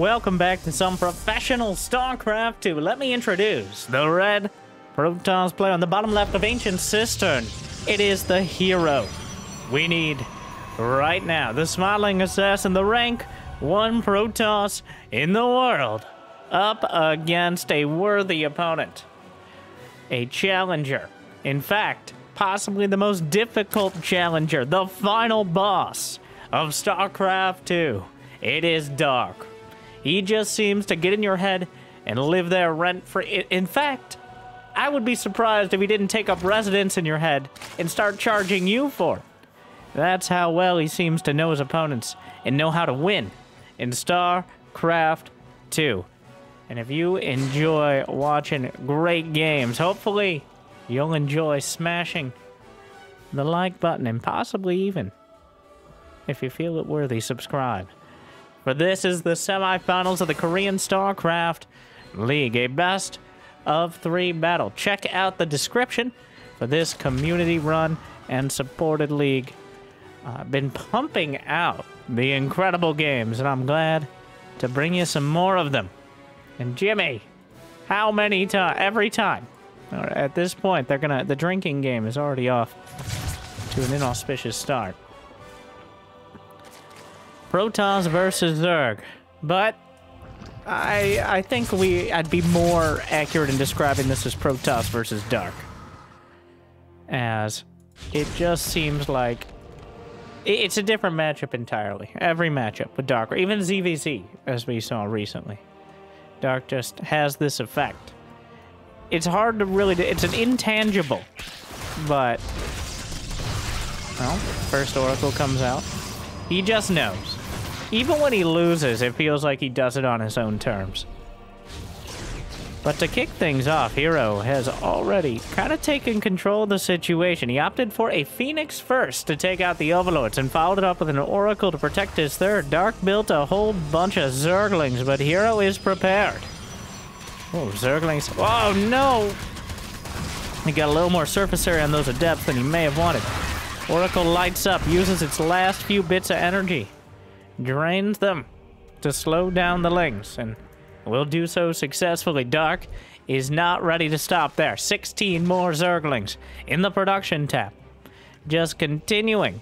Welcome back to some professional StarCraft 2. Let me introduce the red Protoss player on the bottom left of Ancient Cistern. It is the hero we need right now. The smiling assassin, the rank 1 Protoss in the world, up against a worthy opponent. A challenger. In fact, possibly the most difficult challenger. The final boss of StarCraft 2. It is Dark. He just seems to get in your head and live there rent-free. In fact, I would be surprised if he didn't take up residence in your head and start charging you for it. That's how well he seems to know his opponents and know how to win in StarCraft 2. And if you enjoy watching great games, hopefully you'll enjoy smashing the like button and possibly even, if you feel it worthy, subscribe. For this is the semifinals of the Korean StarCraft League, a best-of-3 battle. Check out the description for this community-run and supported league. I've been pumping out the incredible games, and I'm glad to bring you some more of them. And Jimmy, how many times? Every time. At this point, they're gonna. The drinking game is already off to an inauspicious start. Protoss versus Zerg, but I think I'd be more accurate in describing this as Protoss versus Dark, as it just seems like it's a different matchup entirely. Every matchup with Dark, or even ZVZ, as we saw recently, Dark just has this effect. It's hard to really. It's an intangible, but well, first Oracle comes out. He just knows. Even when he loses, it feels like he does it on his own terms. But to kick things off, Hero has already kind of taken control of the situation. He opted for a Phoenix first to take out the Overlords and followed it up with an Oracle to protect his third. Dark built a whole bunch of Zerglings, but Hero is prepared. Oh, Zerglings. Oh, no! He got a little more surface area on those Adepts than he may have wanted. Oracle lights up, uses its last few bits of energy, drains them to slow down the Lings, and will do so successfully. Dark is not ready to stop there. 16 more Zerglings in the production tap, just continuing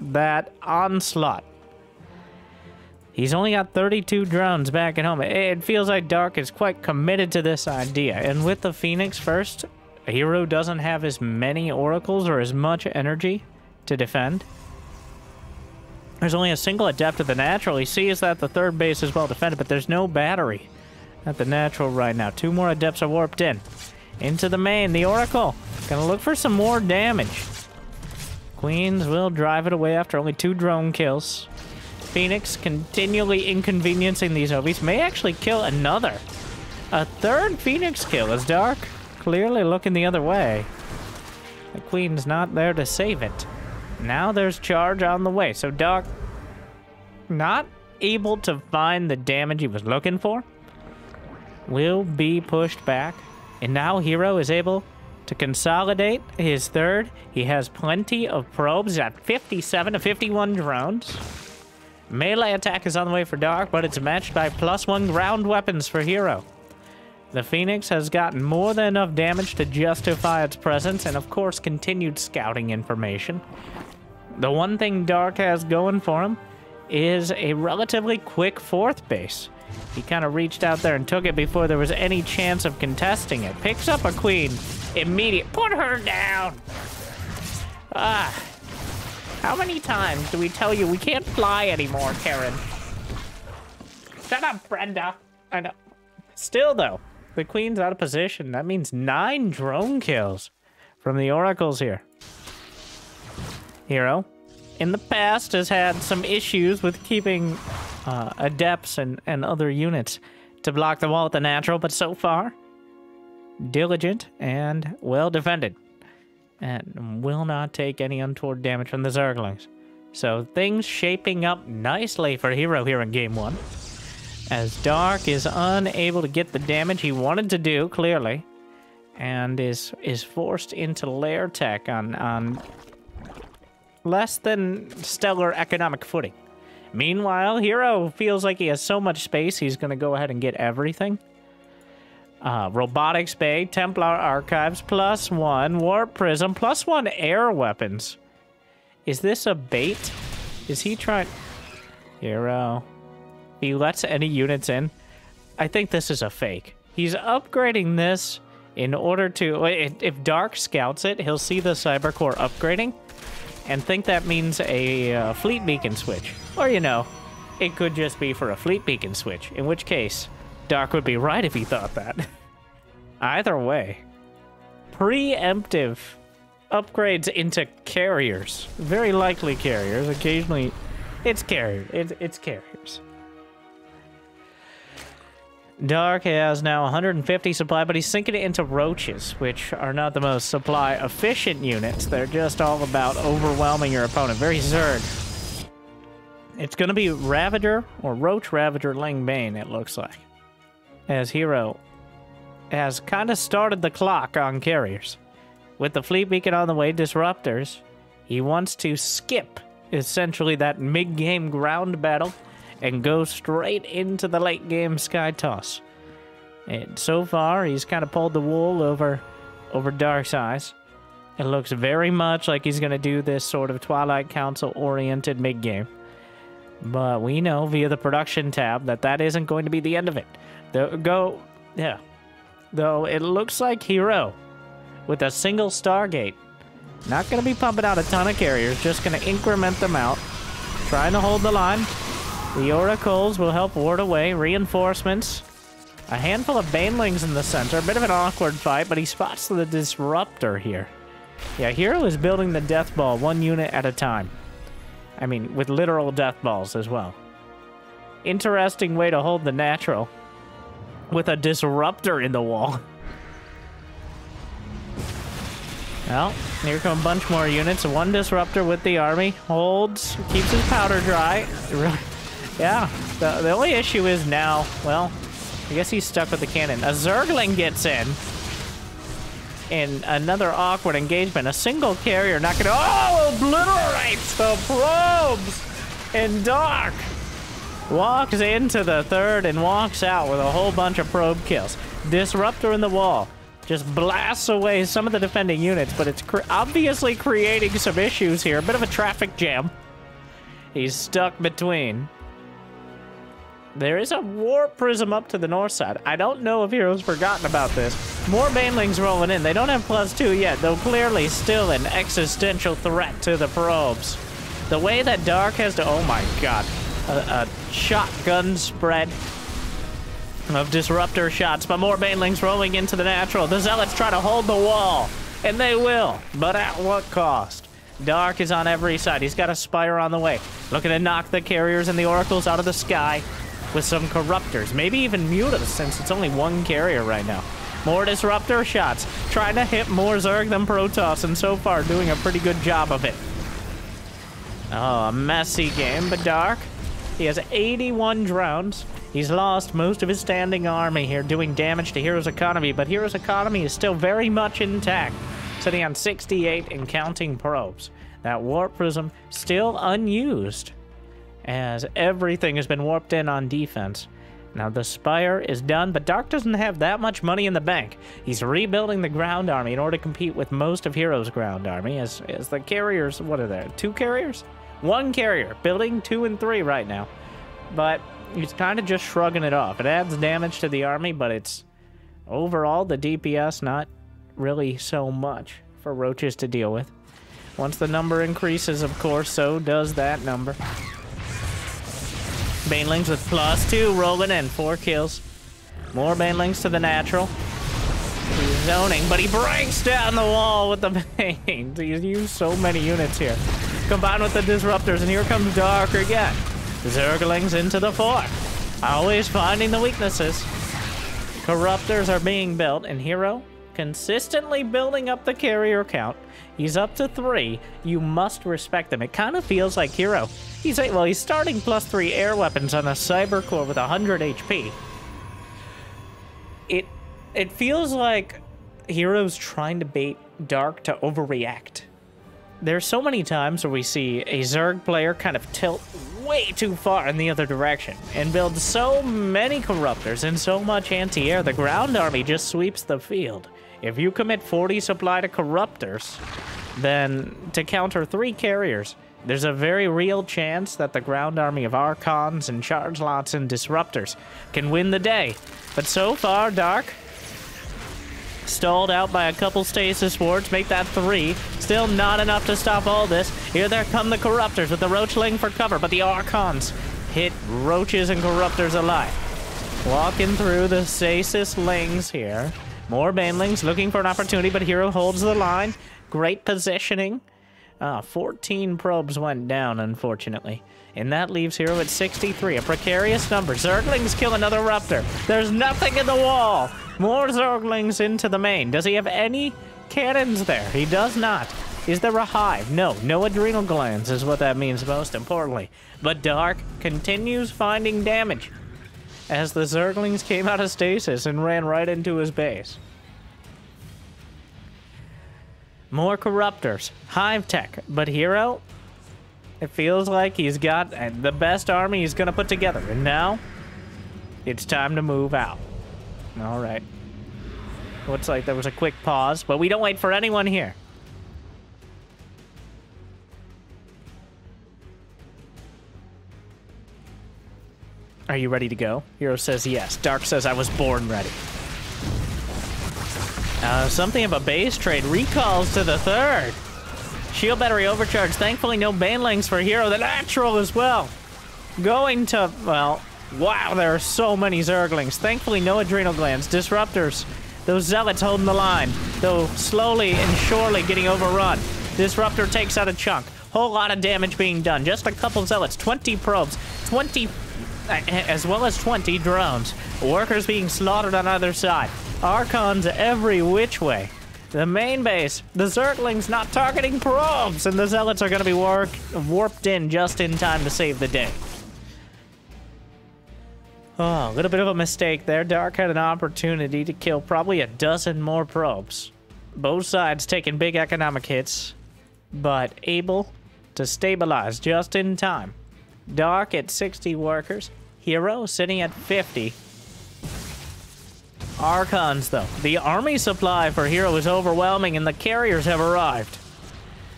that onslaught. He's only got 32 drones back at home. It feels like Dark is quite committed to this idea, and with the Phoenix first, Hero doesn't have as many Oracles or as much energy to defend. There's only a single Adept at the natural. He sees that the third base is well defended, but there's no battery at the natural right now. Two more Adepts are warped in. Into the main, the Oracle. Gonna look for some more damage. Queens will drive it away after only 2 drone kills. Phoenix continually inconveniencing these OVs. May actually kill another. A third Phoenix kill is Dark. Clearly looking the other way. The Queen's not there to save it. Now there's charge on the way. So Dark not able to find the damage he was looking for, will be pushed back. And now Hero is able to consolidate his third. He has plenty of probes. He's got 57 to 51 drones. Melee attack is on the way for Dark, but it's matched by +1 ground weapons for Hero. The Phoenix has gotten more than enough damage to justify its presence and, of course, continued scouting information. The one thing Dark has going for him is a relatively quick fourth base. He kind of reached out there and took it before there was any chance of contesting it. Picks up a Queen. Immediate. Put her down! Ah. How many times do we tell you we can't fly anymore, Karen? Shut up, Brenda. I know. Still, though. The Queen's out of position. That means 9 drone kills from the Oracles here. Hero, in the past, has had some issues with keeping Adepts and other units to block the wall with the natural, but so far, diligent and well defended. And will not take any untoward damage from the Zerglings. So things shaping up nicely for Hero here in Game 1. As Dark is unable to get the damage he wanted to do, clearly, and is forced into lair tech on less than stellar economic footing. Meanwhile, Hero feels like he has so much space, he's going to go ahead and get everything. Robotics Bay, Templar Archives, +1, Warp Prism, +1 air weapons. Is this a bait? Is he trying... Hero. He lets any units in. I think this is a fake. He's upgrading this in order to... If Dark scouts it, he'll see the Cyber core upgrading and think that means a Fleet Beacon switch. Or, you know, it could just be for a Fleet Beacon switch, in which case... Dark would be right if he thought that. Either way, preemptive upgrades into carriers. Very likely carriers. Occasionally, it's carrier. It's carriers. Dark has now 150 supply, but he's sinking it into roaches, which are not the most supply efficient units. They're just all about overwhelming your opponent. Very Zerg. It's going to be Ravager or Roach Ravager Langbane, it looks like. As Hero has kind of started the clock on carriers. With the Fleet Beacon on the way, Disruptors, he wants to skip essentially that mid-game ground battle and go straight into the late-game Sky Toss. And so far, he's kind of pulled the wool over Dark's eyes. It looks very much like he's going to do this sort of Twilight Council-oriented mid-game. But we know via the production tab that that isn't going to be the end of it. Though it looks like Hero, with a single Stargate, not going to be pumping out a ton of carriers, just going to increment them out, trying to hold the line. The Oracles will help ward away reinforcements. A handful of Banelings in the center, a bit of an awkward fight, but he spots the Disruptor here. Yeah, Hero is building the Death Ball one unit at a time. I mean, with literal Death Balls as well. Interesting way to hold the natural. With a Disruptor in the wall. Well, here come a bunch more units. One Disruptor with the army. Holds. Keeps his powder dry. Yeah. The only issue is now, well, I guess he's stuck with the cannon. A Zergling gets in. And another awkward engagement. A single carrier not gonna... Oh! Obliterates the probes! And Dark walks into the third and walks out with a whole bunch of probe kills. Disruptor in the wall just blasts away some of the defending units, but it's obviously creating some issues here. A bit of a traffic jam. He's stuck between. There is a Warp Prism up to the north side. I don't know if Hero's forgotten about this. More Banelings rolling in. They don't have +2 yet, though clearly still an existential threat to the probes. The way that Dark has to... Oh my god. A shotgun spread of Disruptor shots, but more Banelings rolling into the natural. The Zealots try to hold the wall, and they will, but at what cost? Dark is on every side. He's got a Spire on the way, looking to knock the carriers and the Oracles out of the sky with some Corruptors, maybe even Mutants, since it's only one carrier right now. More Disruptor shots, trying to hit more Zerg than Protoss, and so far doing a pretty good job of it. Oh, a messy game, but Dark... He has 81 drowns. He's lost most of his standing army here, doing damage to Hero's economy, but Hero's economy is still very much intact, sitting on 68 and counting probes. That Warp Prism still unused, as everything has been warped in on defense. Now the Spire is done, but Dark doesn't have that much money in the bank. He's rebuilding the ground army in order to compete with most of Hero's ground army, as the carriers, what are there, 2 carriers? 1 carrier, building 2 and 3 right now. But he's kind of just shrugging it off. It adds damage to the army, but it's overall the DPS not really so much for roaches to deal with. Once the number increases, of course, so does that number. Banelings with +2 rolling in, 4 kills. More Banelings to the natural. He's zoning, but he breaks down the wall with the Banes. He's used so many units here. Combined with the Disruptors, and here comes Dark again. Zerglings into the fort. Always finding the weaknesses. Corruptors are being built, and Hero consistently building up the carrier count. He's up to 3. You must respect them. It kind of feels like Hero. He's starting +3 air weapons on a Cyber core with 100 HP. It feels like Hero's trying to bait Dark to overreact. There's so many times where we see a Zerg player kind of tilt way too far in the other direction and build so many Corruptors and so much anti-air, the ground army just sweeps the field. If you commit 40 supply to Corruptors, then to counter 3 carriers, there's a very real chance that the ground army of Archons and Chargelots and Disruptors can win the day. But so far, Dark, stalled out by a couple Stasis wards, make that 3. Still not enough to stop all this. Here there come the Corruptors with the Roachling for cover, but the Archons hit Roaches and Corruptors alike. Walking through the Stasis Lings here. More Banelings looking for an opportunity, but Hero holds the line. Great positioning. 14 probes went down, unfortunately. And that leaves Hero at 63, a precarious number. Zerglings kill another Ruptor. There's nothing in the wall. More Zerglings into the main. Does he have any cannons there? He does not. Is there a hive? No. No adrenal glands is what that means most importantly. But Dark continues finding damage as the Zerglings came out of stasis and ran right into his base. More Corruptors. Hive tech. But Hero, it feels like he's got the best army he's going to put together. And now, it's time to move out. All right. Looks like there was a quick pause, but we don't wait for anyone here. Are you ready to go? Hero says yes. Dark says I was born ready. Something of a base trade recalls to the third. Shield battery overcharge. Thankfully, no Banelings for Hero. The natural as well. Going to, well, wow, there are so many Zerglings. Thankfully, no adrenal glands. Disruptors. Those Zealots holding the line, though slowly and surely getting overrun. Disruptor takes out a chunk. Whole lot of damage being done. Just a couple Zealots. 20 probes. 20... as well as 20 drones. Workers being slaughtered on either side. Archons every which way. The main base, the Zerglings not targeting probes, and the Zealots are going to be warped in just in time to save the day. Oh, a little bit of a mistake there. Dark had an opportunity to kill probably a dozen more probes. Both sides taking big economic hits, but able to stabilize just in time. Dark at 60 workers. Hero sitting at 50. Archons, though. The army supply for Hero is overwhelming, and the carriers have arrived.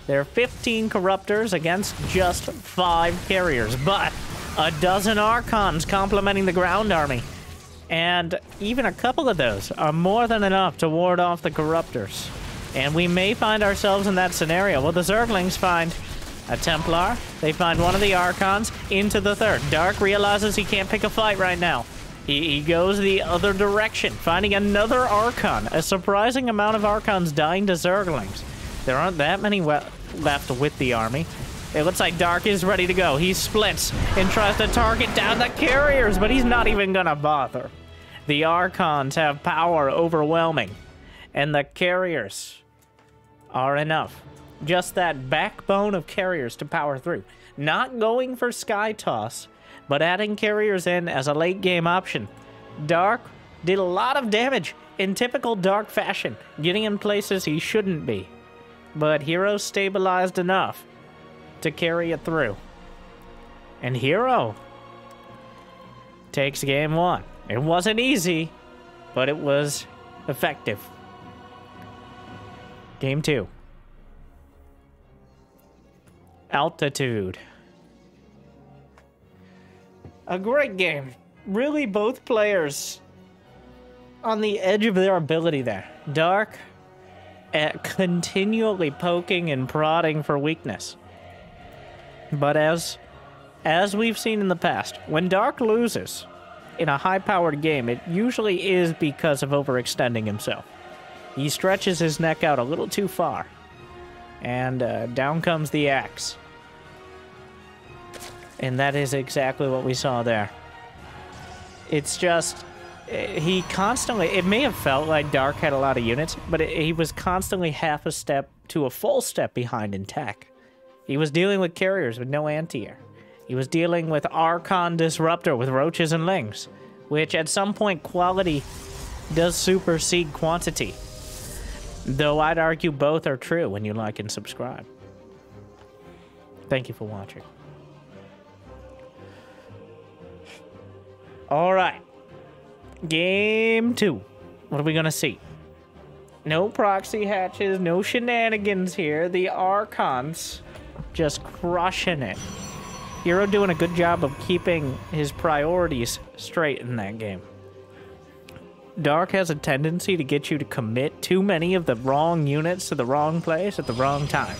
There are 15 Corruptors against just 5 carriers, but a dozen Archons complementing the ground army. And even a couple of those are more than enough to ward off the Corruptors. And we may find ourselves in that scenario. Well, the Zerglings find a Templar. They find one of the Archons into the third. Dark realizes he can't pick a fight right now. He goes the other direction, finding another Archon. A surprising amount of Archons dying to Zerglings. There aren't that many left with the army. It looks like Dark is ready to go. He splits and tries to target down the carriers, but he's not even gonna bother. The Archons have power overwhelming, and the carriers are enough. Just that backbone of carriers to power through. Not going for Sky Toss, but adding carriers in as a late game option. Dark did a lot of damage in typical Dark fashion, getting in places he shouldn't be. But Hero stabilized enough to carry it through. And Hero takes game one. It wasn't easy, but it was effective. Game two. Altitude. A great game. Really, both players on the edge of their ability there. Dark continually poking and prodding for weakness. But as we've seen in the past, when Dark loses in a high-powered game, it usually is because of overextending himself. He stretches his neck out a little too far. And down comes the axe. And that is exactly what we saw there. It's just, he constantly, it may have felt like Dark had a lot of units, but he was constantly half a step to a full step behind in tech. He was dealing with carriers with no anti-air. He was dealing with Archon Disruptor with roaches and lings, which at some point quality does supersede quantity. Though I'd argue both are true when you like and subscribe. Thank you for watching. All right. Game two. What are we going to see? No proxy hatches, no shenanigans here. The Archons just crushing it. Hero doing a good job of keeping his priorities straight in that game. Dark has a tendency to get you to commit too many of the wrong units to the wrong place at the wrong time.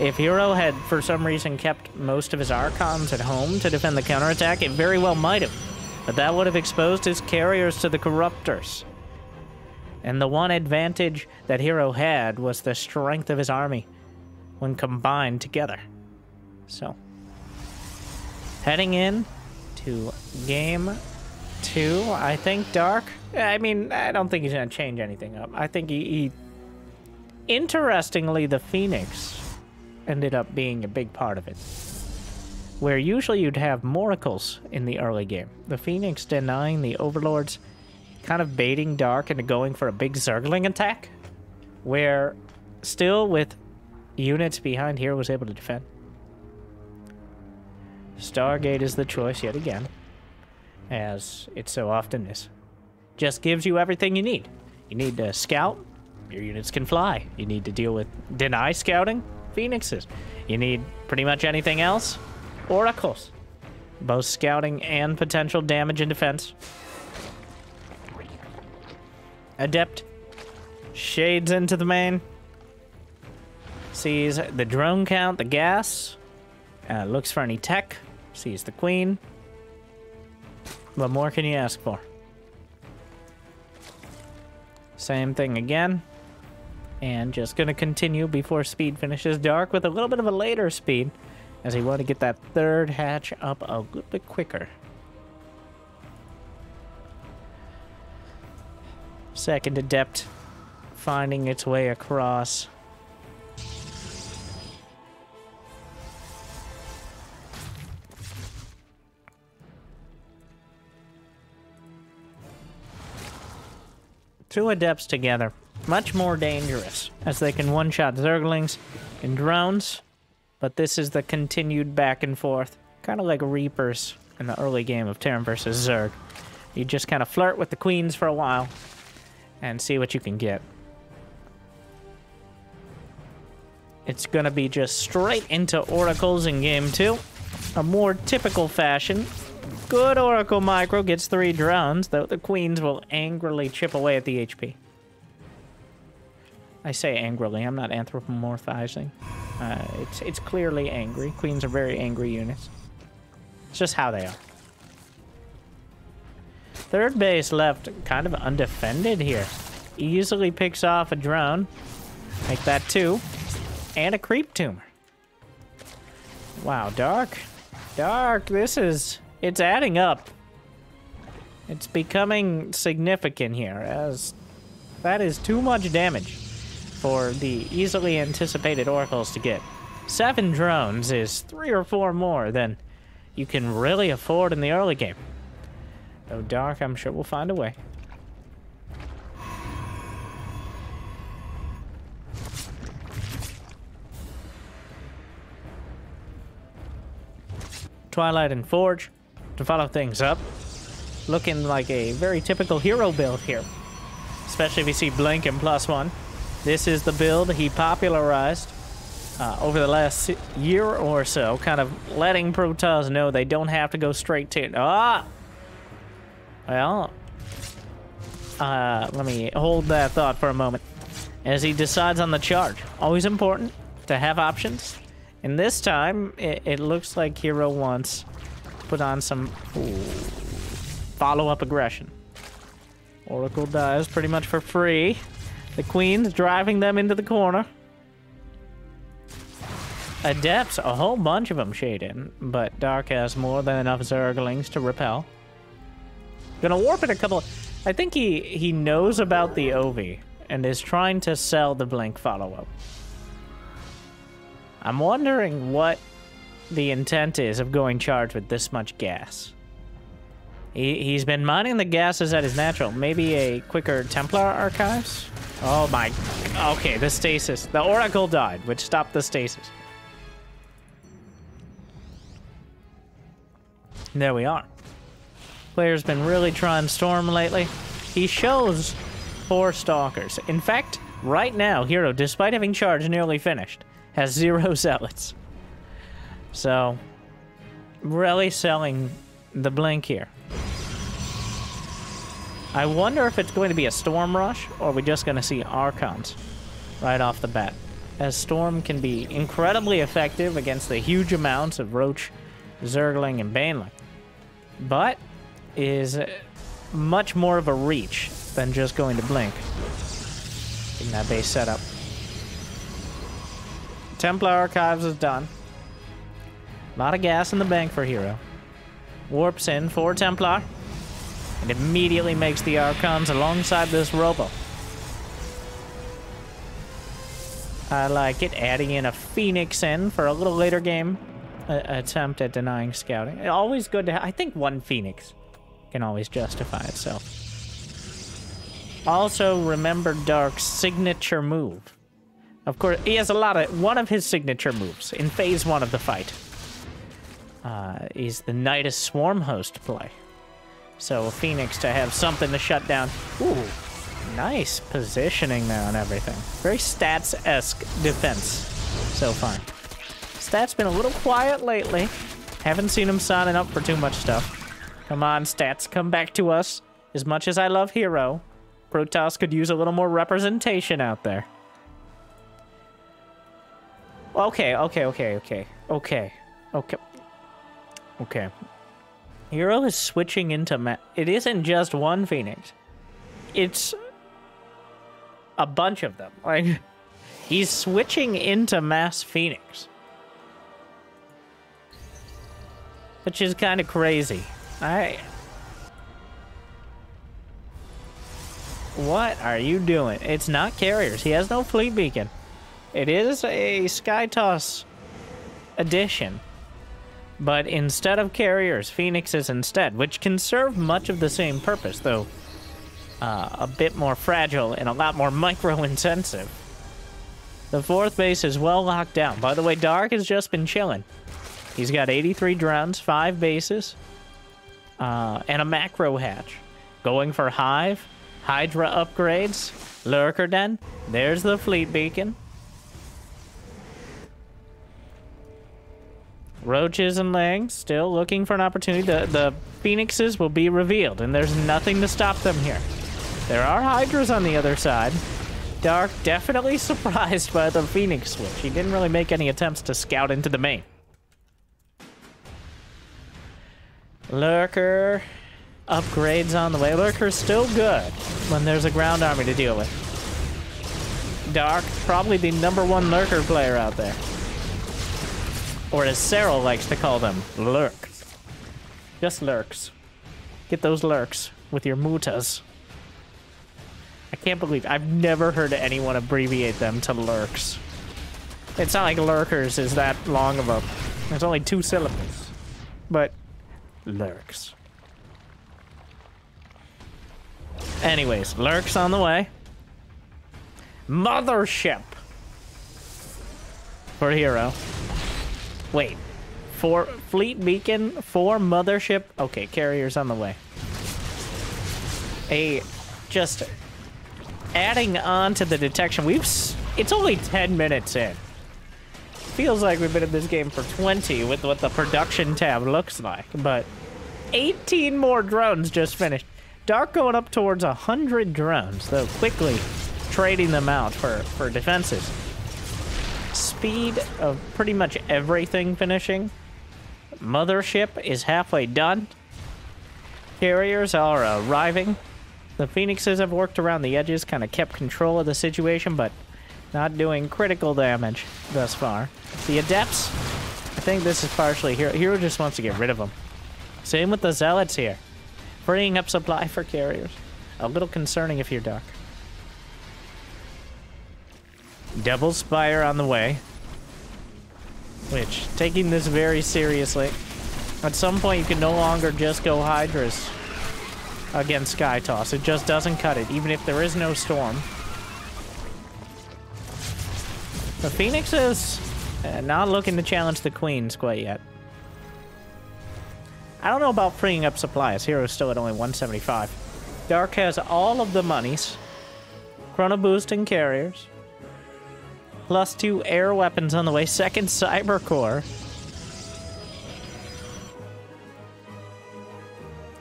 If Hero had, for some reason, kept most of his Archons at home to defend the counterattack, it very well might have. But that would have exposed his Carriers to the Corruptors. And the one advantage that Hero had was the strength of his army when combined together. So, heading in to game two, I think Dark, I mean, I don't think he's going to change anything up. I think he interestingly, the Phoenix ended up being a big part of it. Where usually you'd have Moracles in the early game. The Phoenix denying the Overlords, kind of baiting Dark into going for a big Zergling attack. Where, still with units behind here, was able to defend. Stargate is the choice yet again. As it so often is. Just gives you everything you need. You need to scout, your units can fly. You need to deal with deny scouting, Phoenixes. You need pretty much anything else, Oracles. Both scouting and potential damage and defense. Adept shades into the main. Sees the drone count, the gas. Looks for any tech. Sees the Queen. What more can you ask for? Same thing again. And just going to continue before speed finishes. Dark with a little bit of a later speed, as he wanted to get that third hatch up a little bit quicker. Second Adept finding its way across. Two Adepts together, much more dangerous, as they can one-shot Zerglings and drones, but this is the continued back and forth, kind of like Reapers in the early game of Terran versus Zerg. You just kind of flirt with the Queens for a while and see what you can get. It's going to be just straight into Oracles in game two. A more typical fashion. Good Oracle Micro gets 3 drones, though the Queens will angrily chip away at the HP. I say angrily. I'm not anthropomorphizing. It's clearly angry. Queens are very angry units. It's just how they are. Third base left kind of undefended here. Easily picks off a drone. Make that 2. And a creep tumor. Wow, Dark. Dark, this is... It's adding up. It's becoming significant here, as that is too much damage for the easily anticipated Oracles to get. 7 drones is 3 or 4 more than you can really afford in the early game. Though Dark, I'm sure, will find a way. Twilight and Forge to follow things up. Looking like a very typical Hero build here. Especially if you see Blink and +1. This is the build he popularized over the last year or so. Kind of letting Protoss know they don't have to go straight to... Ah! Well, let me hold that thought for a moment. As he decides on the charge. Always important to have options. And this time, it looks like Hero wants to put on some follow-up aggression. Oracle dies pretty much for free. The Queen's driving them into the corner. Adepts, a whole bunch of them shade in, but Dark has more than enough Zerglings to repel. Gonna warp it a couple. I think he knows about the Ovi and is trying to sell the Blink follow-up. I'm wondering what the intent is of going charge with this much gas. He's been mining the gases at his natural. Maybe a quicker Templar Archives? Oh my... Okay, the Stasis. The Oracle died, which stopped the Stasis. And there we are. Player's been really trying Storm lately. He shows 4 Stalkers. In fact, right now, Hero, despite having charge nearly finished, has 0 Zealots. So, really selling the blink here. I wonder if it's going to be a Storm Rush, or are we just going to see Archons right off the bat, as Storm can be incredibly effective against the huge amounts of Roach, Zergling, and Baneling, but is much more of a reach than just going to blink in that base setup. Templar Archives is done. A lot of gas in the bank for Hero. Warps in for Templar, and immediately makes the Archons alongside this Robo. I like it, adding in a Phoenix in for a little later game attempt at denying scouting. Always good to have. I think one Phoenix can always justify itself. Also, remember Dark's signature move. Of course, he has a lot of... One of his signature moves in phase 1 of the fight is the Nidus Swarm Host play. So, a Phoenix to have something to shut down. Ooh, nice positioning there on everything. Very stats-esque defense so far. Stats been a little quiet lately. Haven't seen him signing up for too much stuff. Come on, Stats, come back to us. As much as I love Hero, Protoss could use a little more representation out there. Okay. Hero is switching into it isn't just one Phoenix. It's a bunch of them. Like, he's switching into mass Phoenix, which is kind of crazy. What are you doing? It's not carriers. He has no Fleet Beacon. It is a Skytoss addition, but instead of carriers, Phoenixes instead, which can serve much of the same purpose, though a bit more fragile and a lot more micro-intensive. The 4th base is well locked down. By the way, Dark has just been chilling. He's got 83 drones, 5 bases, and a macro hatch. Going for Hive, Hydra upgrades, Lurker Den. There's the Fleet Beacon. Roaches and Langs still looking for an opportunity. The Phoenixes will be revealed, and there's nothing to stop them here. There are Hydras on the other side. Dark definitely surprised by the Phoenix switch. He didn't really make any attempts to scout into the main. Lurker upgrades on the way. Lurker's still good when there's a ground army to deal with. Dark, probably the #1 Lurker player out there. Or as Serral likes to call them, lurk. Just lurks. Get those lurks with your mutas. I can't believe I've never heard anyone abbreviate them to lurks. It's not like lurkers is that long of a... There's only 2 syllables. But lurks. Anyways, lurks on the way. Mothership for Hero. Wait, 4 Fleet Beacon, 4 Mothership. Okay, carriers on the way. Just adding on to the detection. It's only 10 minutes in. Feels like we've been in this game for 20 with what the production tab looks like, but 18 more drones just finished. Dark going up towards 100 drones, though quickly trading them out for defenses. Speed of pretty much everything finishing. Mothership is halfway done. Carriers are arriving. The Phoenixes have worked around the edges, kind of kept control of the situation, but not doing critical damage thus far. The Adepts, I think this is partially Hero. Hero just wants to get rid of them. Same with the Zealots here. Freeing up supply for carriers. A little concerning if you're Dark. Double Spire on the way, which, taking this very seriously, at some point you can no longer just go Hydras against Skytoss. It just doesn't cut it, even if there is no Storm. The Phoenix is not looking to challenge the Queens quite yet. I don't know about freeing up supplies. Hero's still at only 175. Dark has all of the monies. Chrono boost and carriers. Plus 2 air weapons on the way. Second cyber core.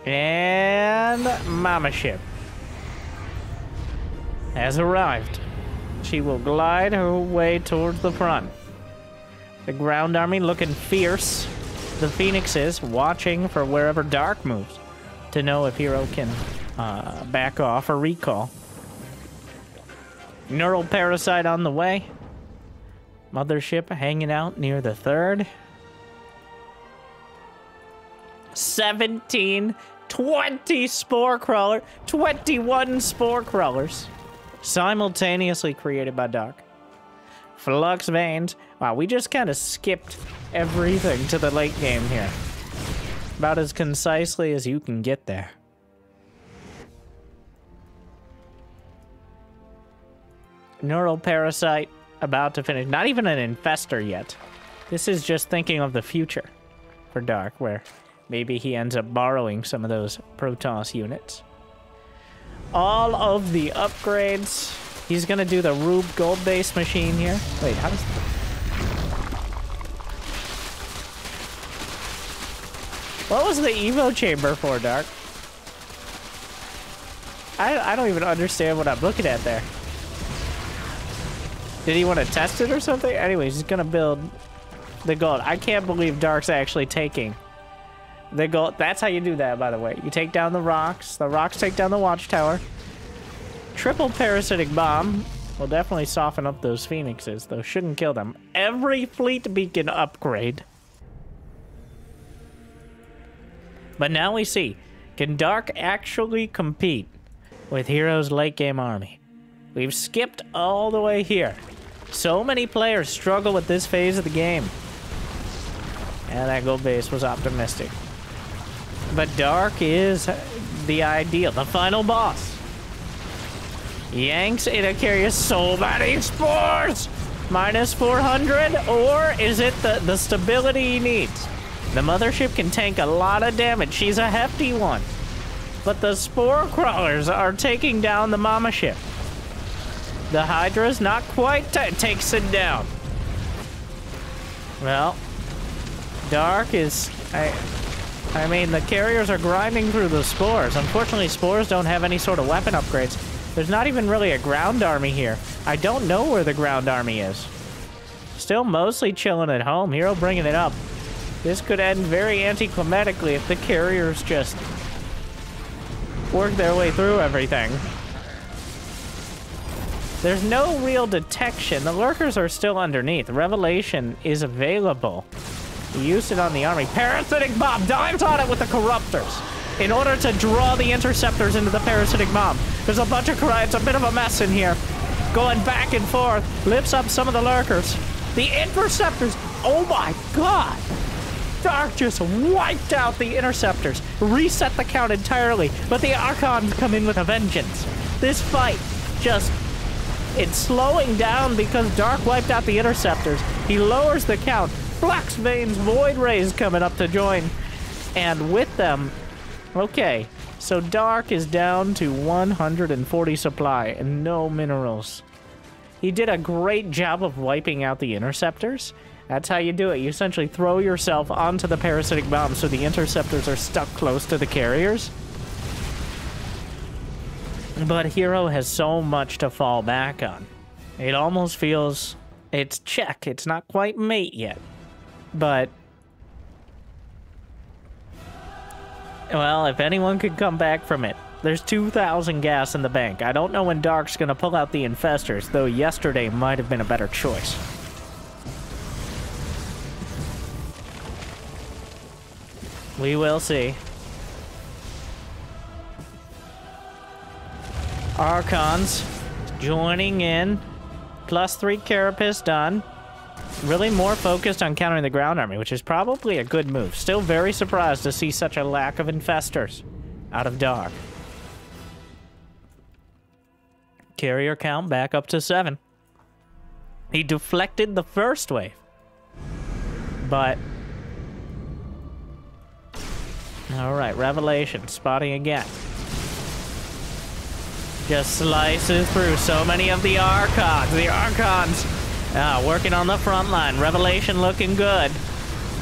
And Mothership has arrived. She will glide her way towards the front. The ground army looking fierce. The Phoenix is watching for wherever Dark moves to know if Hero can back off or recall. Neural Parasite on the way. Mothership hanging out near the third. 17, 20 Spore crawler, 21 Spore crawlers simultaneously created by Dark. Flux Veins. Wow, we just kind of skipped everything to the late game here. About as concisely as you can get there. Neural Parasite about to finish. Not even an Infestor yet. This is just thinking of the future for Dark, where maybe he ends up borrowing some of those Protoss units. All of the upgrades. He's gonna do the Rube Gold Base machine here. Wait, how does... What was the Evo chamber for, Dark? I don't even understand what I'm looking at there. Did he want to test it or something? Anyways, he's gonna build the gold. I can't believe Dark's actually taking the gold. That's how you do that, by the way. You take down the rocks. The rocks take down the watchtower. Triple Parasitic Bomb will definitely soften up those Phoenixes, though shouldn't kill them. Every Fleet Beacon upgrade. But now we see, can Dark actually compete with Hero's late game army? We've skipped all the way here. So many players struggle with this phase of the game. And that gold base was optimistic. But Dark is the ideal, the final boss. Yanks in a carrier, so many spores! Minus 400, or is it the stability he needs? The Mothership can tank a lot of damage. She's a hefty one. But the Spore Crawlers are taking down the Mama Ship. The Hydra's not quite takes it down. Well, Dark is... I mean, the carriers are grinding through the spores. Unfortunately, spores don't have any sort of weapon upgrades. There's not even really a ground army here. I don't know where the ground army is. Still mostly chilling at home. Hero bringing it up. This could end very anticlimactically if the carriers just work their way through everything. There's no real detection. The lurkers are still underneath. Revelation is available. Use it on the army. Parasitic Bomb dives on it with the Corruptors in order to draw the Interceptors into the Parasitic Bomb. There's a bunch of cry. It's a bit of a mess in here. Going back and forth. Lifts up some of the lurkers. The Interceptors. Oh my god. Dark just wiped out the Interceptors. Reset the count entirely. But the Archons come in with a vengeance. This fight just... it's slowing down because Dark wiped out the Interceptors. He lowers the count. Flex Veins, Void Rays coming up to join. And with them... okay, so Dark is down to 140 supply and no minerals. He did a great job of wiping out the Interceptors. That's how you do it. You essentially throw yourself onto the Parasitic Bomb so the Interceptors are stuck close to the carriers. But Hero has so much to fall back on. It almost feels... it's check. It's not quite mate yet. But... well, if anyone could come back from it, there's 2,000 gas in the bank. I don't know when Dark's gonna pull out the Infestors, though yesterday might have been a better choice. We will see. Archons joining in. Plus 3 Carapace done. Really more focused on countering the ground army, which is probably a good move. Still very surprised to see such a lack of Infestors out of Dark. Carrier count back up to 7. He deflected the first wave. But Alright, Revelation, spotting again. Just slices through so many of the Archons. The Archons working on the front line. Revelation looking good.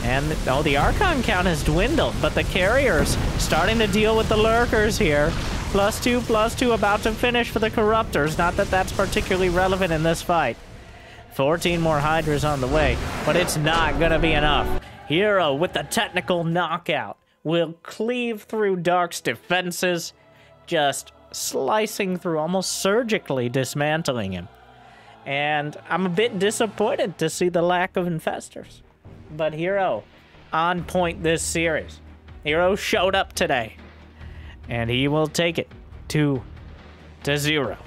And, oh, the Archon count has dwindled, but the Carriers starting to deal with the Lurkers here. Plus two, about to finish for the Corruptors. Not that that's particularly relevant in this fight. 14 more Hydras on the way, but it's not gonna be enough. Hero with the technical knockout will cleave through Dark's defenses, just slicing through, almost surgically dismantling him. And I'm a bit disappointed to see the lack of Infestors. But Hero, on point this series. Hero showed up today, and he will take it 2-0.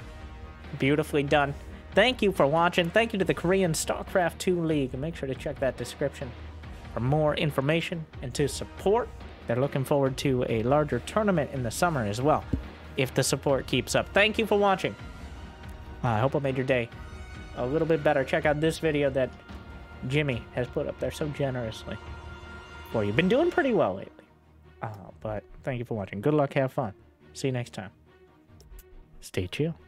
Beautifully done. Thank you for watching. Thank you to the Korean StarCraft 2 League. And make sure to check that description for more information and to support. They're looking forward to a larger tournament in the summer as well, if the support keeps up. Thank you for watching. I hope I made your day a little bit better. Check out this video that Jimmy has put up there so generously. Well, you've been doing pretty well lately. But thank you for watching. Good luck. Have fun. See you next time. Stay chill.